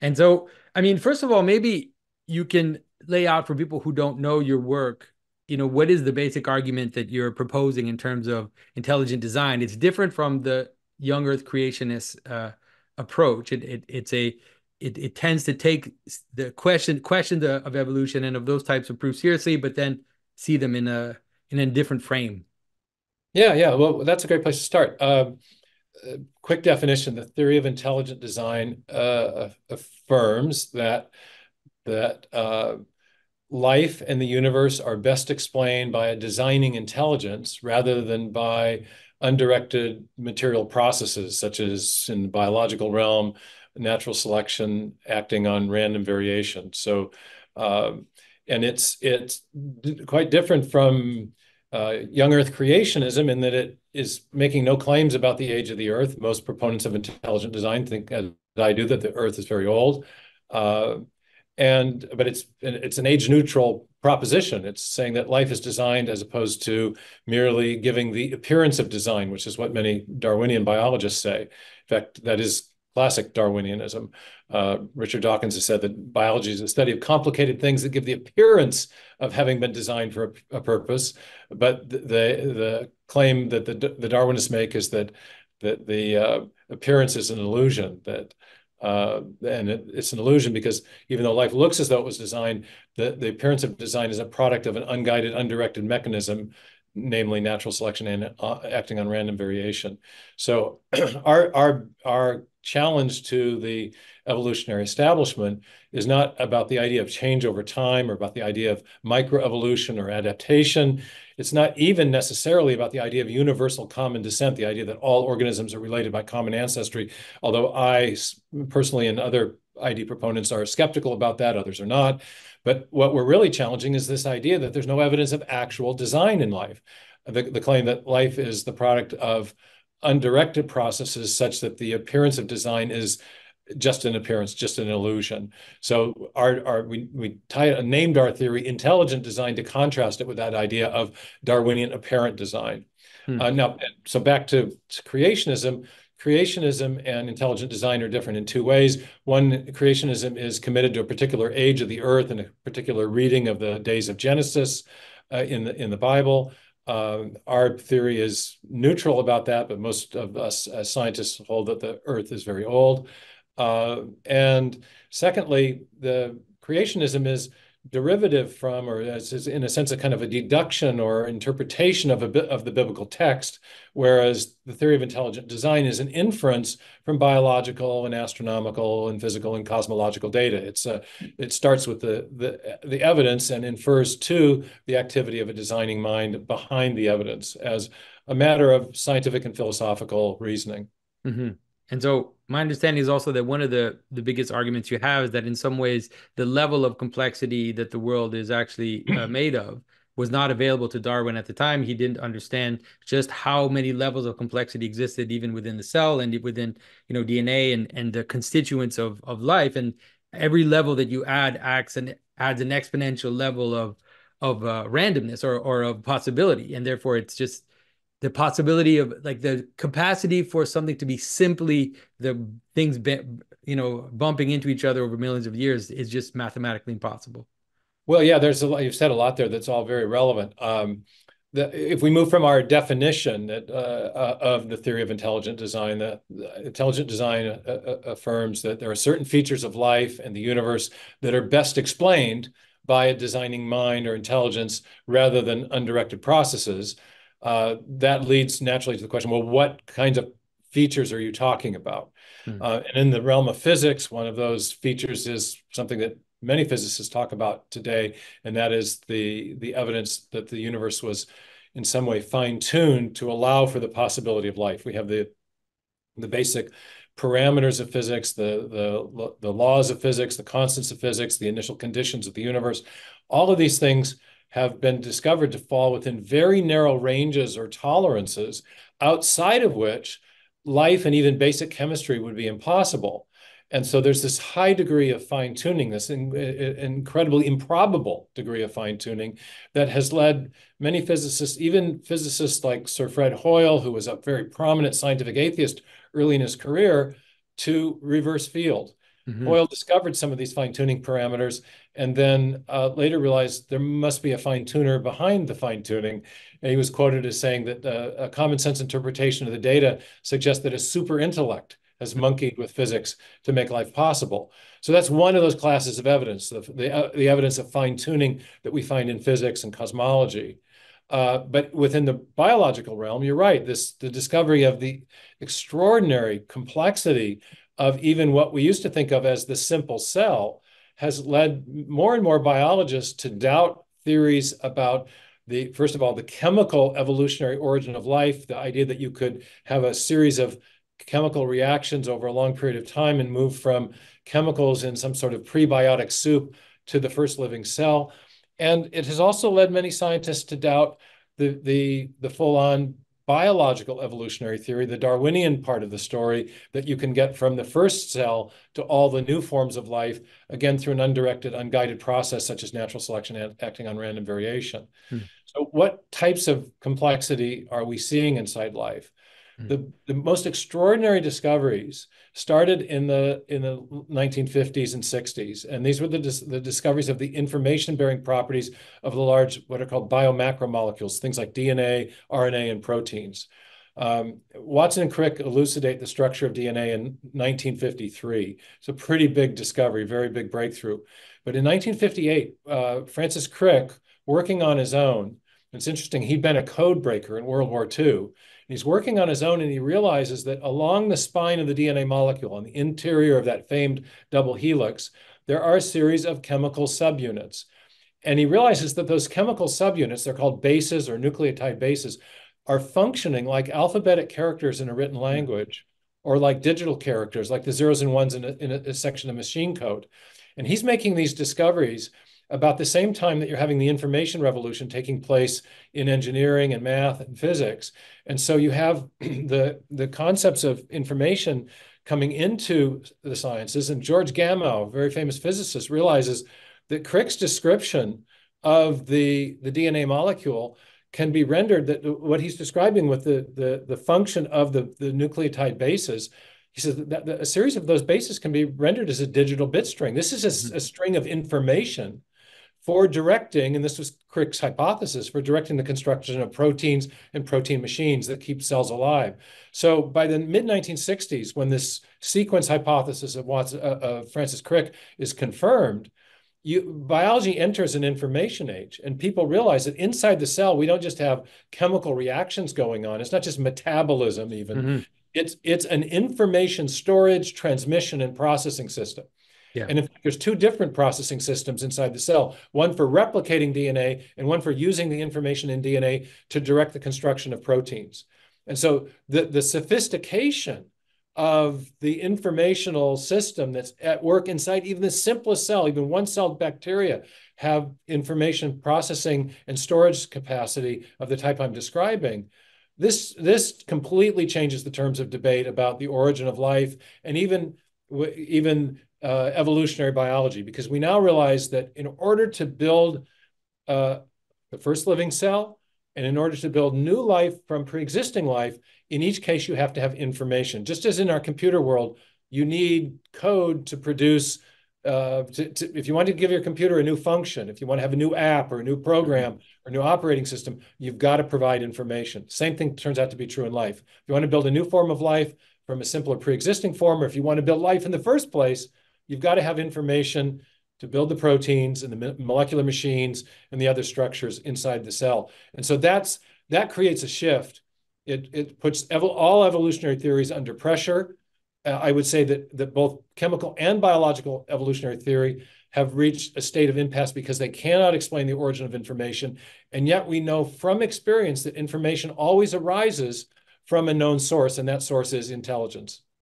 And so, I mean, first of all, maybe you can lay out for people who don't know your work, you know, what is the basic argument that you're proposing in terms of intelligent design? It's different from the young earth creationist approach. It tends to take the questions of evolution and of those types of proofs seriously, but then see them in a different frame. Yeah. Well, that's a great place to start. Quick definition: the theory of intelligent design affirms that life and the universe are best explained by a designing intelligence rather than by undirected material processes, such as in the biological realm, natural selection acting on random variation. So, and it's quite different from young earth creationism in that it is making no claims about the age of the earth. Most proponents of intelligent design think, as I do, that the earth is very old. But it's an age-neutral proposition. It's saying that life is designed as opposed to merely giving the appearance of design, which is what many Darwinian biologists say. In fact, that is classic Darwinianism. Richard Dawkins has said that biology is the study of complicated things that give the appearance of having been designed for a purpose. But the claim that the Darwinists make is that the appearance is an illusion, and it's an illusion because even though life looks as though it was designed, the appearance of design is a product of an unguided, undirected mechanism, namely natural selection and acting on random variation. So our challenge to the evolutionary establishment is not about the idea of change over time or about the idea of microevolution or adaptation. It's not even necessarily about the idea of universal common descent, the idea that all organisms are related by common ancestry, although I personally and other ID proponents are skeptical about that, others are not. But what we're really challenging is this idea that there's no evidence of actual design in life. The claim that life is the product of undirected processes such that the appearance of design is just an appearance, just an illusion. So we named our theory intelligent design to contrast it with that idea of Darwinian apparent design. Now, so back to creationism. Creationism and intelligent design are different in two ways. One, creationism is committed to a particular age of the earth and a particular reading of the days of Genesis in the Bible. Our theory is neutral about that, but most of us as scientists hold that the earth is very old. And secondly, the creationism is derivative from, or is in a sense a kind of a deduction or interpretation of the biblical text, whereas the theory of intelligent design is an inference from biological and astronomical and physical and cosmological data. It starts with the evidence and infers to the activity of a designing mind behind the evidence as a matter of scientific and philosophical reasoning. Mm-hmm. And so my understanding is also that one of the biggest arguments you have is that in some ways, the level of complexity that the world is actually made of was not available to Darwin at the time. He didn't understand just how many levels of complexity existed even within the cell and within, you know, DNA and the constituents of life. And every level that you add adds an exponential level of randomness or of possibility. And therefore, it's just the possibility of, like, the capacity for something to be simply the things, you know, bumping into each other over millions of years is just mathematically impossible. Well, yeah, you've said a lot there that's all very relevant. If we move from our definition of the theory of intelligent design, that intelligent design affirms that there are certain features of life and the universe that are best explained by a designing mind or intelligence rather than undirected processes. That leads naturally to the question, well, what kinds of features are you talking about? And in the realm of physics, one of those features is something that many physicists talk about today, and that is the evidence that the universe was in some way fine-tuned to allow for the possibility of life. We have the basic parameters of physics, the laws of physics, the constants of physics, the initial conditions of the universe. All of these things have been discovered to fall within very narrow ranges or tolerances, outside of which life and even basic chemistry would be impossible. And so there's this high degree of fine-tuning, this incredibly improbable degree of fine-tuning that has led many physicists, even physicists like Sir Fred Hoyle, who was a very prominent scientific atheist early in his career, to reverse field. Hoyle discovered some of these fine-tuning parameters, and then later realized there must be a fine-tuner behind the fine-tuning. And he was quoted as saying that a common-sense interpretation of the data suggests that a super-intellect has monkeyed with physics to make life possible. So that's one of those classes of evidence, the evidence of fine-tuning that we find in physics and cosmology. But within the biological realm, you're right, the discovery of the extraordinary complexity of even what we used to think of as the simple cell has led more and more biologists to doubt theories about the, first of all, the chemical evolutionary origin of life, the idea that you could have a series of chemical reactions over a long period of time and move from chemicals in some sort of prebiotic soup to the first living cell. And it has also led many scientists to doubt the full-on biological evolutionary theory, the Darwinian part of the story, that you can get from the first cell to all the new forms of life, again, through an undirected, unguided process, such as natural selection acting on random variation. So what types of complexity are we seeing inside life? The most extraordinary discoveries started in the 1950s and 60s, and these were the discoveries of the information-bearing properties of the large, what are called biomacromolecules, things like DNA, RNA, and proteins. Watson and Crick elucidate the structure of DNA in 1953. It's a pretty big discovery, very big breakthrough. But in 1958, Francis Crick, working on his own, it's interesting, he'd been a code breaker in World War II. He's working on his own, and he realizes that along the spine of the DNA molecule, on the interior of that famed double helix, there are a series of chemical subunits. And he realizes that those chemical subunits, they're called bases or nucleotide bases, are functioning like alphabetic characters in a written language, or like digital characters, like the zeros and ones in a section of machine code. And he's making these discoveries about the same time that you're having the information revolution taking place in engineering and math and physics. And so you have the concepts of information coming into the sciences. And George Gamow, a very famous physicist, realizes that Crick's description of the DNA molecule can be rendered, that what he's describing with the function of the nucleotide bases, he says that a series of those bases can be rendered as a digital bit string. This is a string of information for directing, and this was Crick's hypothesis, for directing the construction of proteins and protein machines that keep cells alive. So by the mid-1960s, when this sequence hypothesis of Francis Crick is confirmed, biology enters an information age, and people realize that inside the cell, we don't just have chemical reactions going on. It's not just metabolism even. It's an information storage, transmission, and processing system. And in fact, there's two different processing systems inside the cell, one for replicating DNA and one for using the information in DNA to direct the construction of proteins. And so the sophistication of the informational system that's at work inside even the simplest cell, even one-celled bacteria, have information processing and storage capacity of the type I'm describing. This completely changes the terms of debate about the origin of life and even evolutionary biology, because we now realize that in order to build the first living cell, and in order to build new life from pre-existing life, in each case, you have to have information. Just as in our computer world, you need code to produce, if you want to give your computer a new function, if you want to have a new app or a new program or a new operating system, you've got to provide information. Same thing turns out to be true in life. If you want to build a new form of life from a simpler pre-existing form, or if you want to build life in the first place, you've got to have information to build the proteins and the molecular machines and the other structures inside the cell. And so that creates a shift. It puts all evolutionary theories under pressure. I would say that both chemical and biological evolutionary theory have reached a state of impasse because they cannot explain the origin of information. And yet we know from experience that information always arises from a known source, and that source is intelligence.